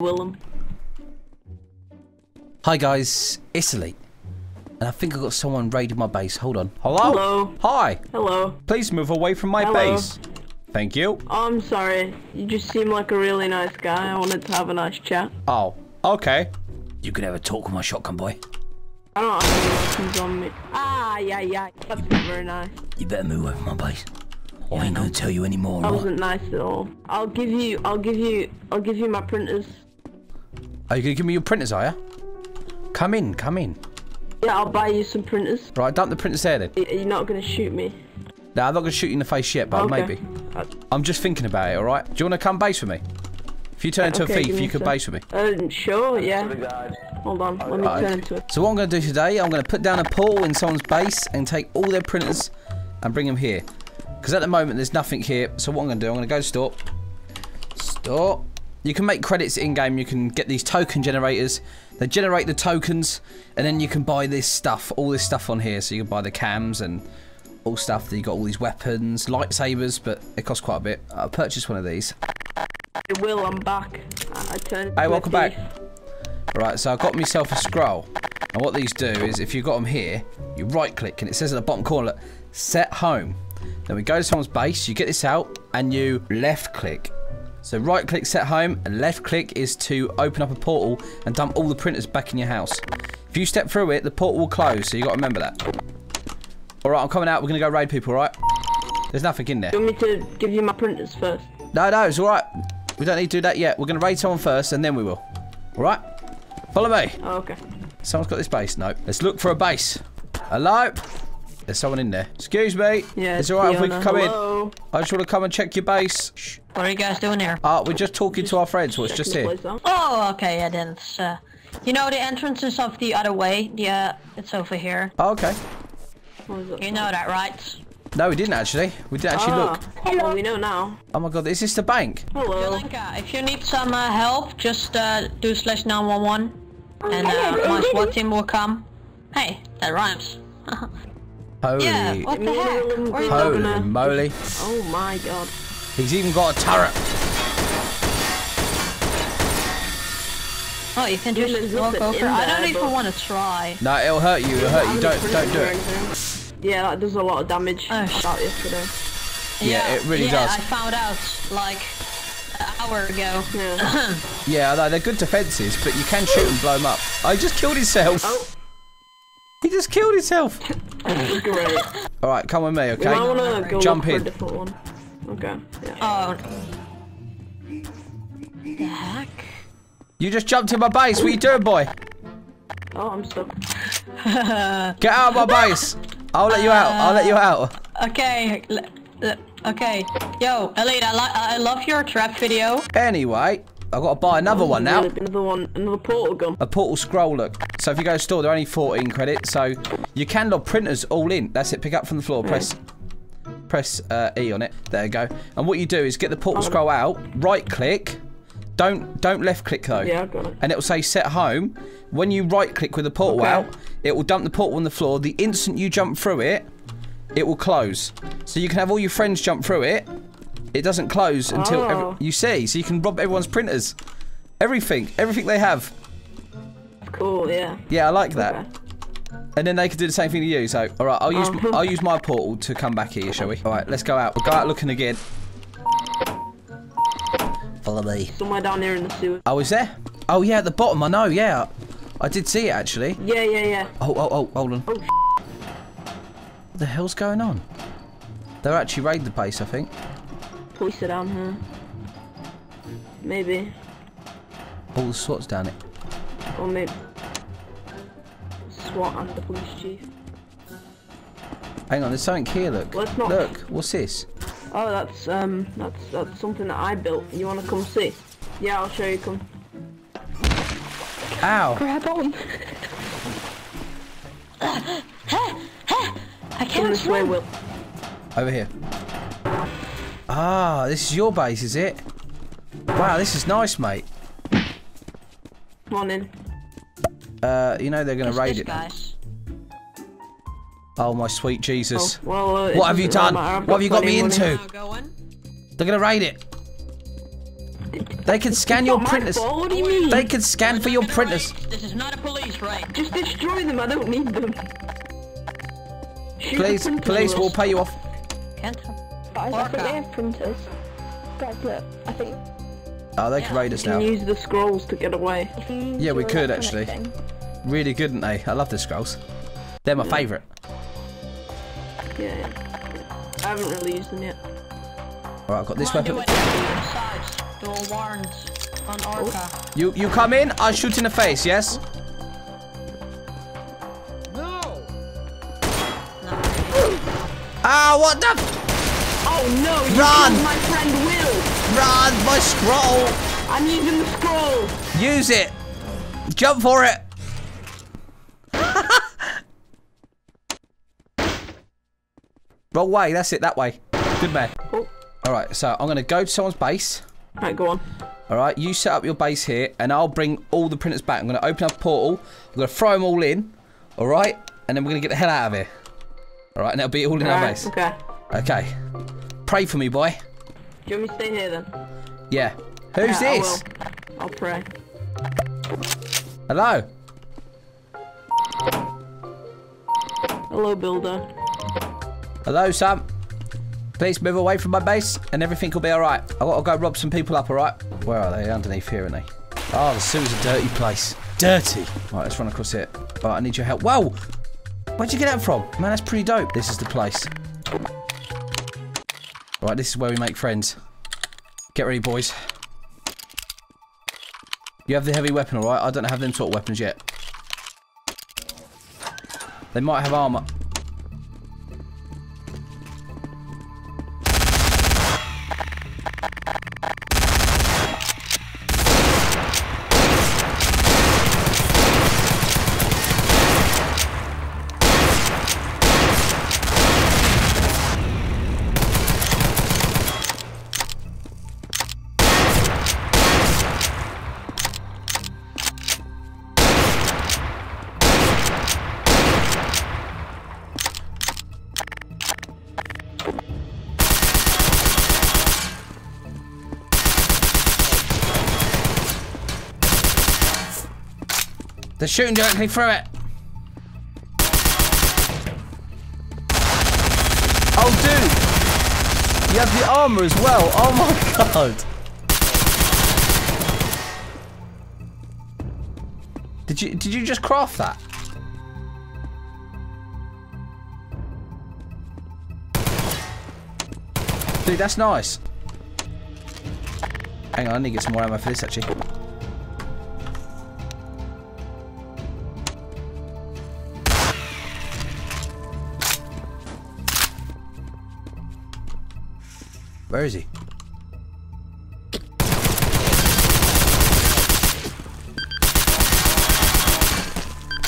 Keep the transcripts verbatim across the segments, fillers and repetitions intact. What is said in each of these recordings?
Willem. Hi guys, Italy, and I think I got someone raiding my base. Hold on. Hello? Hello. Hi. Hello. Please move away from my Hello. base. Thank you. Oh, I'm sorry. You just seem like a really nice guy. I wanted to have a nice chat. Oh, okay. You can have a talk with my shotgun, boy. I don't have any weapons on me. Ah, yeah, yeah. That's you, not very nice. You better move away from my base. Yeah, I ain't gonna tell you anymore. That wasn't nice at all. I'll give you, I'll give you, I'll give you my printers. Are you gonna give me your printers, are you? Come in, come in. Yeah, I'll buy you some printers. Right, dump the printers there then. Are you not gonna shoot me? No, nah, I'm not gonna shoot you in the face yet, but okay. Maybe. I'm just thinking about it, alright? Do you wanna come base with me? If you turn into okay, a thief, you could base with me. Um, sure, yeah. Hold on, let me right. turn into it. So what I'm gonna do today, I'm gonna put down a portal in someone's base and take all their printers and bring them here. Because at the moment, there's nothing here. So what I'm going to do, I'm going to go store. Store. You can make credits in-game. You can get these token generators. They generate the tokens. And then you can buy this stuff. All this stuff on here. So you can buy the cams and all stuff. That you got all these weapons. Lightsabers. But it costs quite a bit. I'll purchase one of these. It will. I'm back. I turned hey, welcome back. Right, so I got myself a scroll. And what these do is, if you've got them here, you right-click. And it says at the bottom corner, look, set home. Then we go to someone's base, you get this out, and you left click. So right click, set home, and left click is to open up a portal and dump all the printers back in your house. If you step through it, the portal will close, so you got to remember that. Alright, I'm coming out, we're going to go raid people, alright? There's nothing in there. Do you want me to give you my printers first? No, no, it's alright. We don't need to do that yet. We're going to raid someone first, and then we will. Alright? Follow me. Oh, okay. Someone's got this base? No. Let's look for a base. Hello? There's someone in there. Excuse me. Yeah, it's alright if we can come Hello. in. I just want to come and check your base. Shh. What are you guys doing here? Uh, we're just talking just to our friends. What's just here? Oh, okay. Yeah, then it's, uh, you know, the entrance is off the other way. Yeah, it's over here. Oh, okay. You know that, right? No, we didn't actually. We didn't actually oh. look. Hello. We know now. Oh my God, is this the bank? Hello. If you need some uh, help, just uh, do slash nine one one, and uh, my SWAT team will come. Hey, that rhymes. Holy, yeah, what the heck? Holy moly. Oh my God. He's even got a turret. Oh, you can just you walk over. I don't there, even but... want to try. No, it'll hurt you. It'll hurt you. Don't, don't do it. Yeah, that does a lot of damage. Oh, about yesterday. Yeah, yeah, it really yeah, does. I found out, like, an hour ago. Yeah, yeah no, they're good defenses, but you can shoot and blow them up. Oh, he just killed himself. Oh. He just killed himself. Great. All right, come with me, okay? I wanna go Jump in. For a different one. Okay. Yeah. Oh. The heck? You just jumped in my base. What are you doing, boy? Oh, I'm stuck. Get out of my base. I'll let you out. I'll let you out. Okay. Okay. Yo, Elite, I, lo I love your trap video. Anyway. I've got to buy another one now. Another one, another portal gun. A portal scroll, look. So if you go to store, they're only fourteen credits. So you can log printers all in. That's it, pick up from the floor, press right. press uh, E on it. There you go. And what you do is get the portal oh. scroll out, right click. Don't don't left click though. Yeah, I got it. And it'll say set home. When you right click with the portal okay. out, it will dump the portal on the floor. The instant you jump through it, it will close. So you can have all your friends jump through it. It doesn't close until oh. every, you see, so you can rob everyone's printers. Everything, everything they have. Cool, yeah. Yeah, I like that. Okay. And then they can do the same thing to you. So, all right, I'll use oh. I'll use my portal to come back here, shall we? All right, let's go out. We'll go out looking again. Follow me. Somewhere down there in the sewer. Oh, is there? Oh yeah, at the bottom. I know. Yeah, I did see it actually. Yeah, yeah, yeah. Oh, oh, oh, hold on. Oh, what the hell's going on? They're actually raiding the base, I think. Police are down here. Maybe. All the SWAT's down it. Or maybe. SWAT and the police chief. Hang on, there's something here, look. Let's not... Look, what's this? Oh, that's um, that's that's something that I built. You want to come see? Yeah, I'll show you, come. Ow. Grab on. I can't this way, Will. Over here. Ah, this is your base, is it? Wow, this is nice, mate. Morning. Uh, you know they're gonna it's raid it. Guys. Oh my sweet Jesus! Oh, well, uh, what have you done? What have you got me into? They're gonna raid it. They can scan your printers. What do you mean? They can scan for your printers. This is not a police raid. Just destroy them. I don't need them. Please, police will pay you off. Cancel. But they have printers. Guys, look. I think. Oh, they can raid us now. We can use the scrolls to get away. Yeah, we could actually. Really good, aren't they? I love the scrolls. They're my favourite. Yeah. I haven't really used them yet. Alright, I've got this weapon. You you come in, I shoot in the face, yes? No! Ah, what the f- Oh no, you Run! My friend Will! Run, my scroll! I'm using the scroll! Use it! Jump for it! Wrong way, that's it, that way. Good man. Oh. Alright, so I'm going to go to someone's base. Alright, go on. Alright, you set up your base here, and I'll bring all the printers back. I'm going to open up a portal, I'm going to throw them all in, alright? And then we're going to get the hell out of here. Alright, and that'll be all in all our right, base. Okay. Okay. Pray for me, boy. Do you want me to stay here, then? Yeah. Who's yeah, this? I will. I'll pray. Hello? Hello, builder. Hello, Sam. Please move away from my base and everything will be alright. I've got to go rob some people up, alright? Where are they? Underneath here, aren't they? Oh, the sewer's a dirty place. Dirty! Alright, let's run across here. Alright, I need your help. Whoa! Where'd you get that from? Man, that's pretty dope. This is the place. Alright, this is where we make friends. Get ready, boys. You have the heavy weapon, alright? I don't have them sort of weapons yet. They might have armour. They're shooting directly through it. Oh, dude. You have the armor as well. Oh, my God. Did you, did you just craft that? Dude, that's nice. Hang on, I need to get some more ammo for this, actually. Where is he? He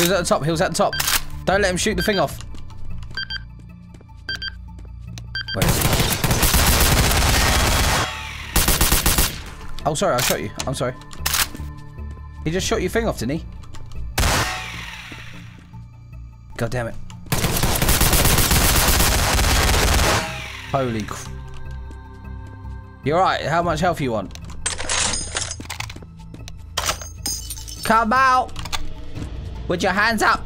was at the top, he was at the top. Don't let him shoot the thing off. Where is he? Oh, sorry, I shot you. I'm sorry. He just shot your thing off, didn't he? God damn it. Holy crap. You're right, how much health you want? Come out! With your hands up!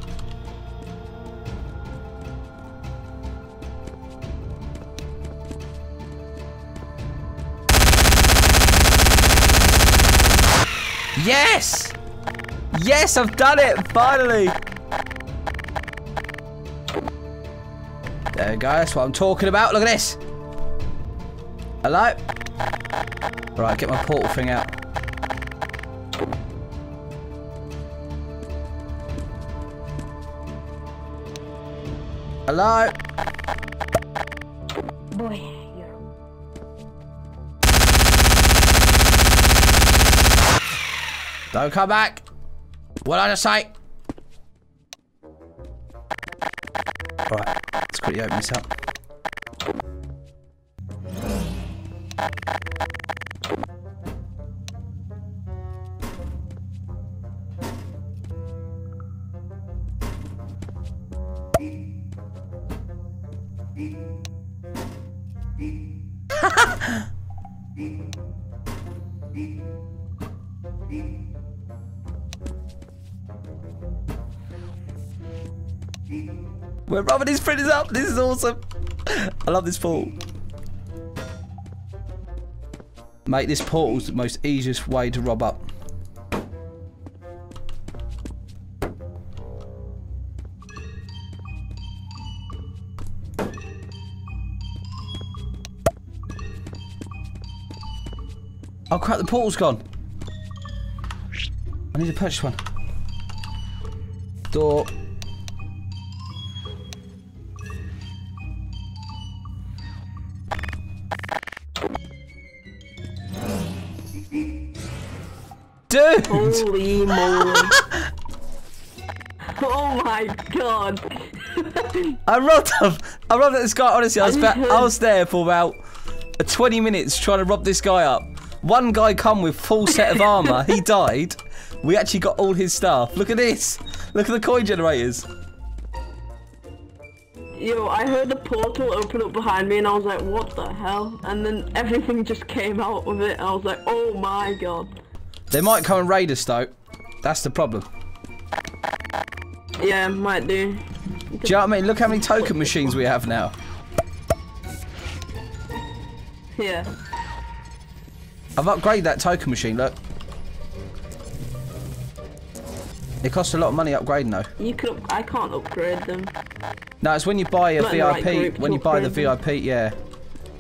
Yes! Yes, I've done it, finally! There we go, that's what I'm talking about, look at this! Hello? Right, get my portal thing out. Hello? Boy, you're... Don't come back! What did I just say? Alright, let's quickly open this up. Beep. Beep. We're rubbing his friends up. This is awesome. I love this pool. Mate, this portal's the most easiest way to rob up. Oh crap, the portal's gone. I need to purchase one. Door. Dude! Holy moly. Oh my god. I robbed him. I robbed this guy. Honestly, I was, about, I was there for about twenty minutes trying to rob this guy up. One guy come with full set of armor. He died. We actually got all his stuff. Look at this. Look at the coin generators. Yo, I heard the portal open up behind me and I was like, what the hell? And then everything just came out of it. And I was like, oh my god. They might come and raid us though. That's the problem. Yeah, might do. Do you know what I mean? Look how many token machines we have now. Yeah. I've upgraded that token machine, look. It costs a lot of money upgrading though. You can, I can't upgrade them. No, it's when you buy a V I P, right when you buy the them. V I P, yeah.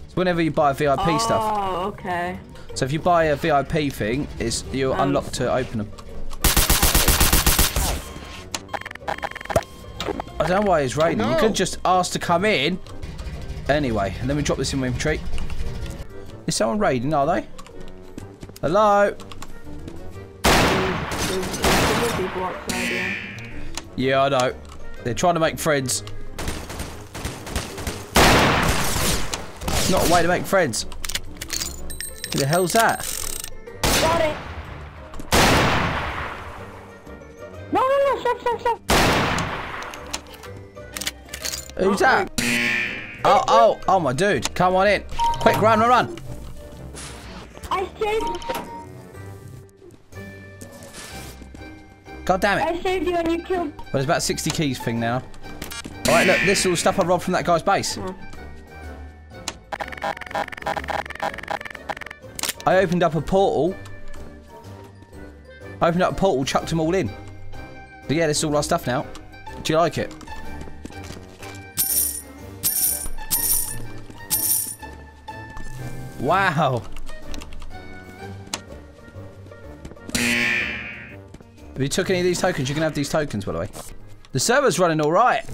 It's whenever you buy a V I P oh, stuff. Oh, okay. So if you buy a V I P thing, it's you're um, unlocked to open them. I don't know why he's raiding. No. You could just ask to come in. Anyway, let me drop this in my inventory. Is someone raiding, are they? Hello? Yeah, I know. They're trying to make friends. It's not a way to make friends. Who the hell's that? Got it. No, no, no, stop, stop, stop. Who's that? Oh, oh, oh, my dude. Come on in. Quick, run, run, run. I saved. God damn it. I saved you and you killed. Well, there's about sixty keys thing now. Alright, look, this is all stuff I robbed from that guy's base. Mm. I opened up a portal. I opened up a portal, chucked them all in. But yeah, this is all our stuff now. Do you like it? Wow. If you took any of these tokens, you can have these tokens, by the way. The server's running all right.